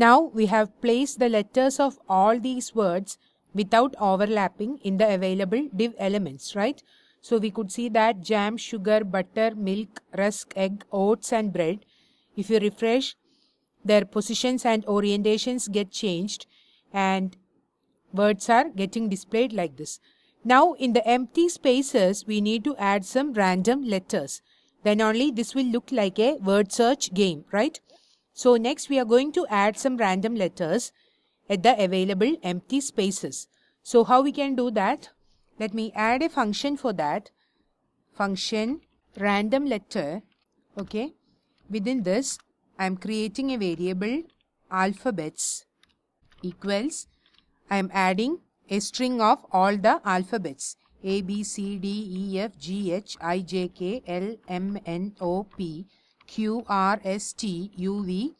Now we have placed the letters of all these words without overlapping in the available div elements, right? So we could see that jam, sugar, butter, milk, rusk, egg, oats and bread. If you refresh, their positions and orientations get changed and words are getting displayed like this. Now in the empty spaces, we need to add some random letters. Then only this will look like a word search game, right? So next we are going to add some random letters at the available empty spaces. So how we can do that? Let me add a function for that. Function random letter. Okay. Within this, I am creating a variable alphabets equals. I am adding a string of all the alphabets A, B, C, D, E, F, G, H, I, J, K, L, M, N, O, P, Q, R, S, T, U, V,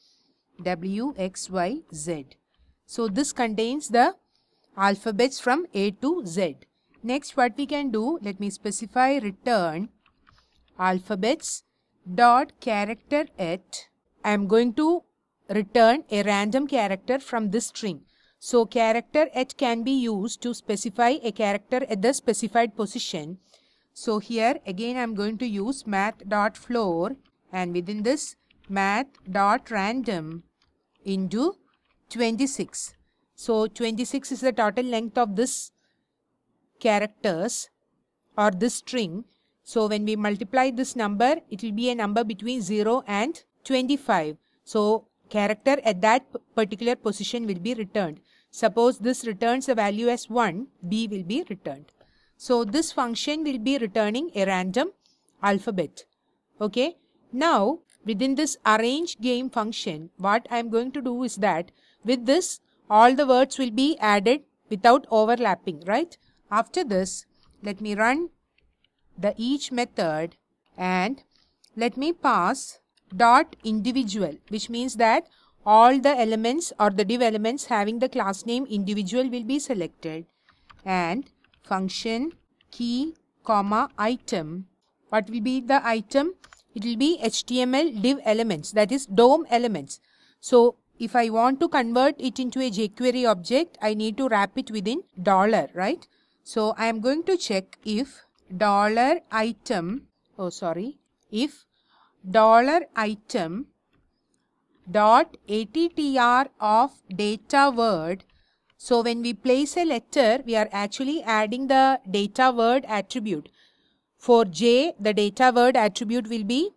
W, X, Y, Z. So this contains the alphabets from A to Z. Next, what we can do, let me specify return alphabets dot character at. I am going to return a random character from this string. So character at can be used to specify a character at the specified position. So here again I am going to use math.floor and within this math.random into 26. So 26 is the total length of this characters or this string. So when we multiply this number, it will be a number between 0 and 25. So character at that particular position will be returned. Suppose this returns a value as 1, B will be returned. So this function will be returning a random alphabet. Okay. Now within this arrange game function, what I am going to do is that with this, all the words will be added without overlapping, right? After this, let me run the each method and let me pass dot individual, which means that all the elements or the div elements having the class name individual will be selected, and function key comma item. What will be the item? It will be HTML div elements, that is DOM elements. So if I want to convert it into a jQuery object, I need to wrap it within $, right? So I am going to check if $item dot attr of data word. So when we place a letter, we are actually adding the data word attribute. For J, the data word attribute will be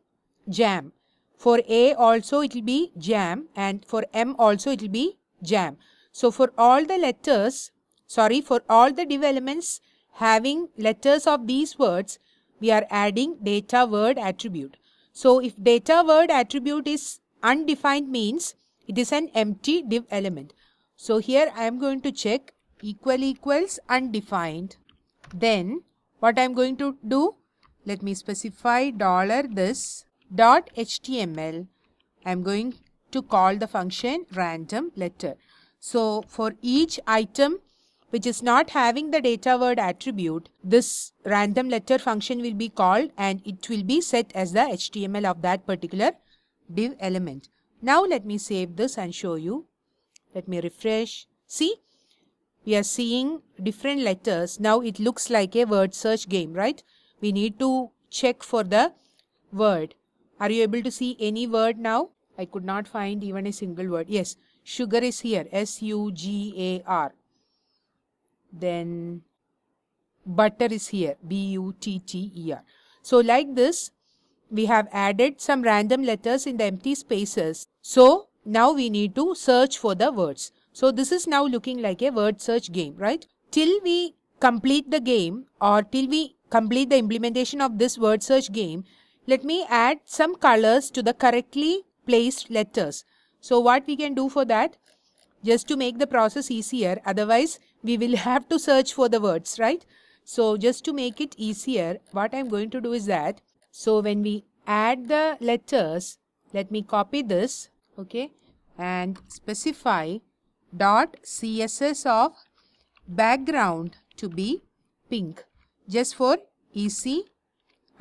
jam. For A also it will be jam, and for M also it will be jam. So for all the letters, for all the div elements having letters of these words, we are adding data word attribute. So if data word attribute is undefined, means it is an empty div element. So here I am going to check == undefined. Then what I am going to do, let me specify $this.html. I am going to call the function random letter. So for each item which is not having the data word attribute, this random letter function will be called and it will be set as the HTML of that particular div element. Now let me save this and show you. Let me refresh. See, we are seeing different letters. Now it looks like a word search game, right? We need to check for the word. Are you able to see any word now? I could not find even a single word. Yes, sugar is here, S-U-G-A-R. Then butter is here, B-U-T-T-E-R. So like this, we have added some random letters in the empty spaces. So now we need to search for the words. So this is now looking like a word search game, right? Till we complete the game or till we complete the implementation of this word search game, let me add some colors to the correctly placed letters. So what we can do for that? Just to make the process easier, otherwise we will have to search for the words, right? So just to make it easier, what I'm going to do is that, so when we add the letters, let me copy this, okay, and specify dot css of background to be pink, just for easy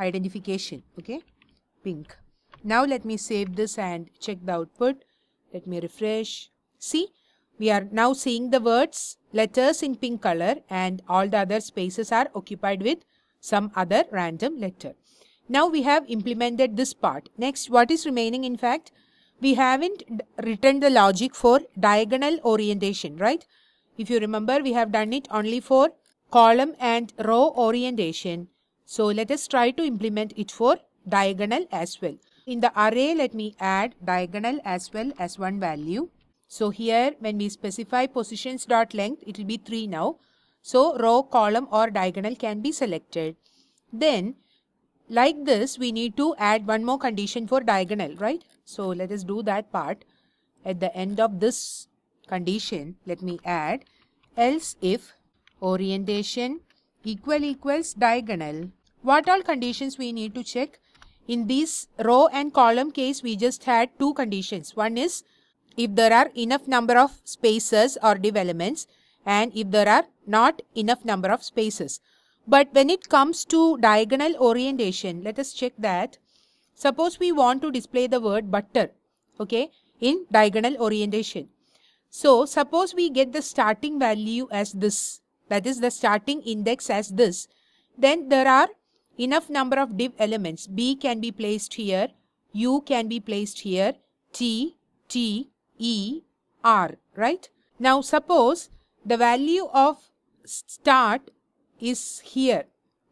identification, okay, pink. Now let me save this and check the output. Let me refresh. See, we are now seeing the words, letters in pink color, and all the other spaces are occupied with some other random letter. Now we have implemented this part. Next, what is remaining? In fact, we haven't written the logic for diagonal orientation, right? If you remember, we have done it only for column and row orientation. So let us try to implement it for diagonal as well. In the array, let me add diagonal as well as one value. So here, when we specify positions.length, it will be 3 now. So row, column or diagonal can be selected. Then, like this, we need to add one more condition for diagonal, right? So let us do that part. At the end of this condition, let me add else if orientation == diagonal. What all conditions we need to check? In this row and column case, we just had two conditions. One is if there are enough number of spaces or div elements, and if there are not enough number of spaces. But when it comes to diagonal orientation, let us check that. Suppose we want to display the word butter, okay, in diagonal orientation. So suppose we get the starting value as this, that is the starting index as this. Then there are enough number of div elements. B can be placed here, U can be placed here, T, T, E, R, right? Now suppose the value of start is here,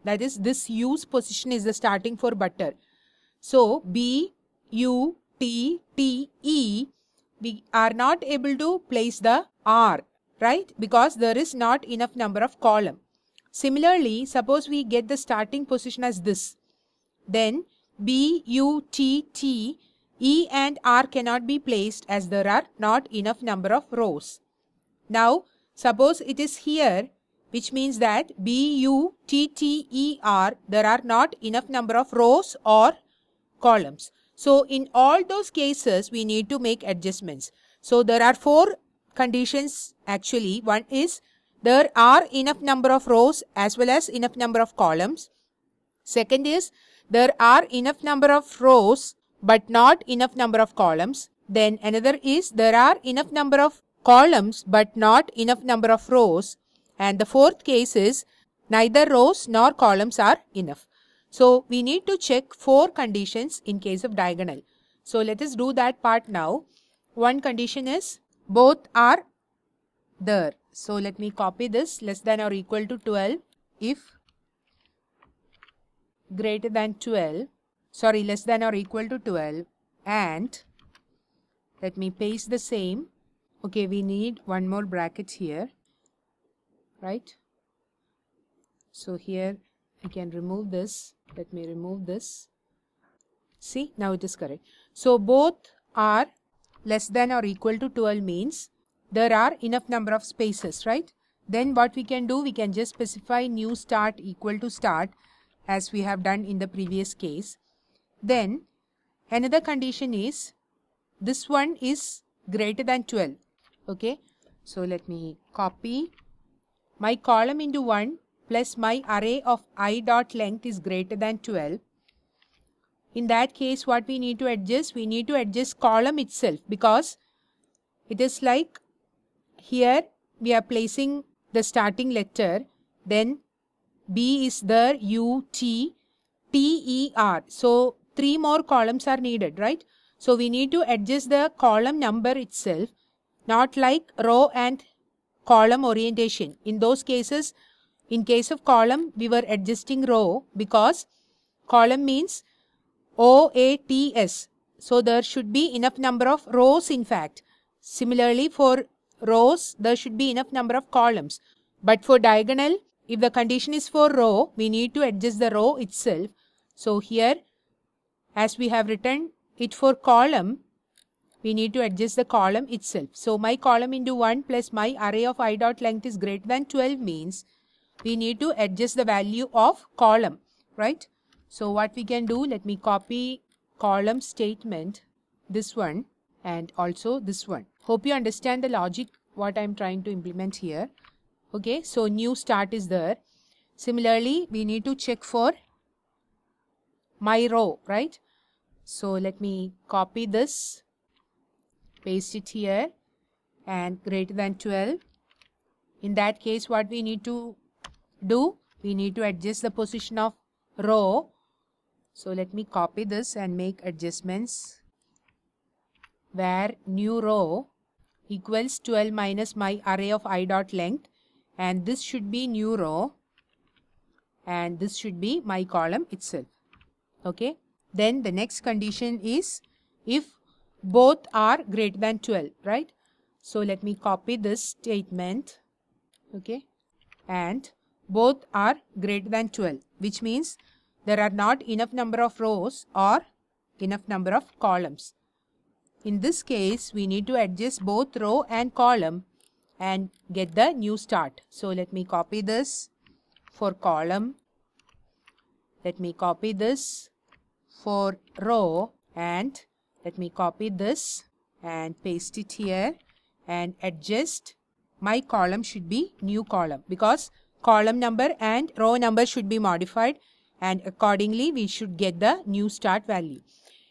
that is this U's position is the starting for butter. So B, U, T, T, E, we are not able to place the R, right? Because there is not enough number of column. Similarly, suppose we get the starting position as this, then B, U, T, T, E and R cannot be placed as there are not enough number of rows. Now suppose it is here, which means that B, U, T, T, E, R, there are not enough number of rows or columns. So in all those cases, we need to make adjustments. So there are four conditions actually. One is there are enough number of rows as well as enough number of columns. Second is there are enough number of rows but not enough number of columns. Then another is there are enough number of columns but not enough number of rows. And the fourth case is neither rows nor columns are enough. So we need to check four conditions in case of diagonal. So let us do that part now. One condition is both are there. So let me copy this, less than or equal to 12. If greater than 12, sorry, less than or equal to 12. And let me paste the same. Okay, we need one more bracket here. Right, so here I can remove this. Let me remove this. See, now it is correct. So both are less than or equal to 12 means there are enough number of spaces, right? Then what we can do, we can just specify new start equal to start as we have done in the previous case. Then another condition is this one is greater than 12. Okay, so let me copy. My column into 1 plus my array of I dot length is greater than 12. In that case, what we need to adjust? We need to adjust column itself, because it is like here we are placing the starting letter. Then B is there, U, T, T, E, R. So 3 more columns are needed, right? So we need to adjust the column number itself, not like row and column orientation. In those cases, in case of column, we were adjusting row because column means O, A, T, S. So there should be enough number of rows in fact. Similarly for rows, there should be enough number of columns. But for diagonal, if the condition is for row, we need to adjust the row itself. So here, as we have written it for column, we need to adjust the column itself. So my column into 1 plus my array of I dot length is greater than 12 means we need to adjust the value of column, right? So what we can do, let me copy column statement, this one and also this one. Hope you understand the logic what I am trying to implement here. Okay, so new start is there. Similarly, we need to check for my row, right? So let me copy this, paste it here, and greater than 12. In that case, what we need to do, we need to adjust the position of row. So let me copy this and make adjustments, where new row equals 12 minus my array of I dot length, and this should be new row and this should be my column itself. Okay, then the next condition is if both are greater than 12, right? So let me copy this statement, okay, and both are greater than 12, which means there are not enough number of rows or enough number of columns. In this case, we need to adjust both row and column and get the new start. So let me copy this for column. Let me copy this for row, and let me copy this and paste it here and adjust. My column should be new column, because column number and row number should be modified, and accordingly we should get the new start value.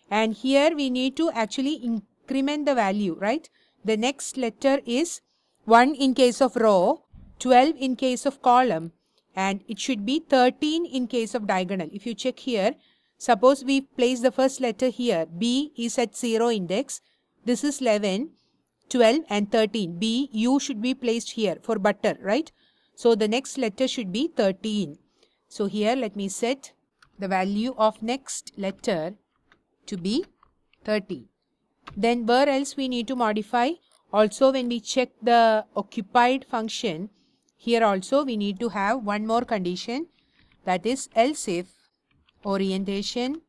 And here we need to actually increment the value, right? The next letter is 1 in case of row, 12 in case of column, and it should be 13 in case of diagonal. If you check here, suppose we place the first letter here, B is at 0 index, this is 11, 12 and 13. B, U should be placed here for butter, right? So the next letter should be 13. So here let me set the value of next letter to be 30. Then where else we need to modify? Also, when we check the occupied function, here also we need to have one more condition, that is else if orientation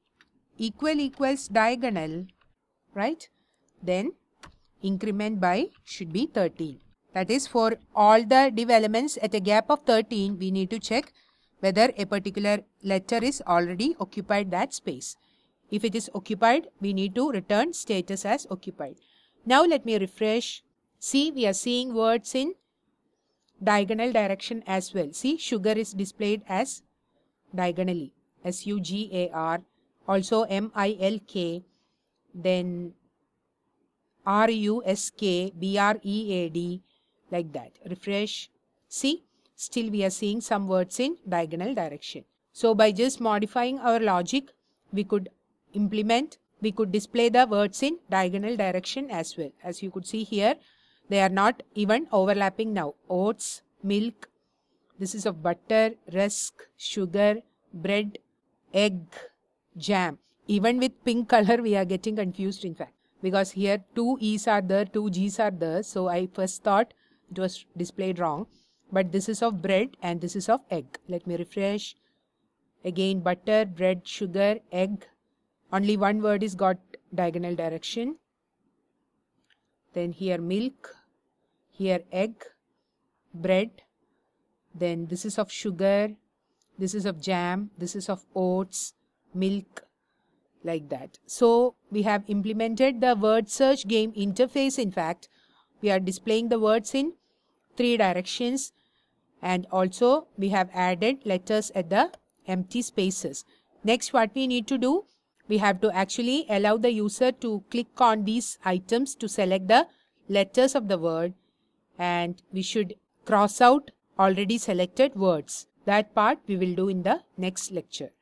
equals diagonal, right? Then increment by should be 13. That is, for all the div elements at a gap of 13, we need to check whether a particular letter is already occupied that space. If it is occupied, we need to return status as occupied. Now let me refresh. See, we are seeing words in diagonal direction as well. See, sugar is displayed as diagonally, S-U-G-A-R, also M-I-L-K, then R-U-S-K, B-R-E-A-D, like that. Refresh. See, still we are seeing some words in diagonal direction. So by just modifying our logic, we could implement, we could display the words in diagonal direction as well. As you could see here, they are not even overlapping now. Oats, milk, this is of butter, rusk, sugar, bread, egg, jam. Even with pink color, we are getting confused, in fact, because here two E's are there, two G's are there. So I first thought it was displayed wrong, but this is of bread and this is of egg. Let me refresh. Again, butter, bread, sugar, egg. Only one word is got diagonal direction. Then here milk, here egg, bread. Then this is of sugar, this is of jam, this is of oats, milk, like that. So we have implemented the word search game interface. In fact, we are displaying the words in three directions, and also we have added letters at the empty spaces. Next, what we need to do, we have to actually allow the user to click on these items to select the letters of the word, and we should cross out already selected words. That part we will do in the next lecture.